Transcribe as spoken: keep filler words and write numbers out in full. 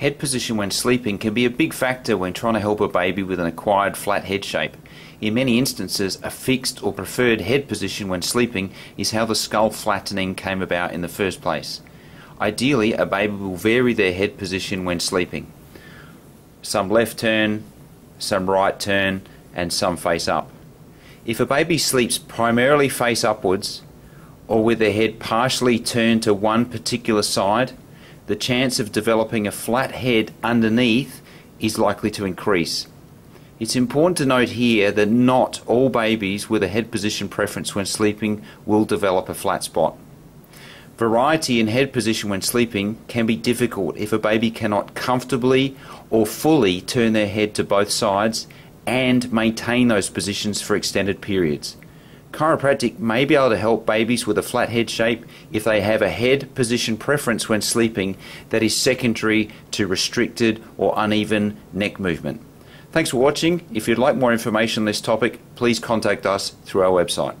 Head position when sleeping can be a big factor when trying to help a baby with an acquired flat head shape. In many instances, a fixed or preferred head position when sleeping is how the skull flattening came about in the first place. Ideally, a baby will vary their head position when sleeping. Some left turn, some right turn, and some face up. If a baby sleeps primarily face upwards, or with their head partially turned to one particular side, the chance of developing a flat head underneath is likely to increase. It's important to note here that not all babies with a head position preference when sleeping will develop a flat spot. Variety in head position when sleeping can be difficult if a baby cannot comfortably or fully turn their head to both sides and maintain those positions for extended periods. Chiropractic may be able to help babies with a flat head shape if they have a head position preference when sleeping that is secondary to restricted or uneven neck movement. Thanks for watching. If you'd like more information on this topic, please contact us through our website.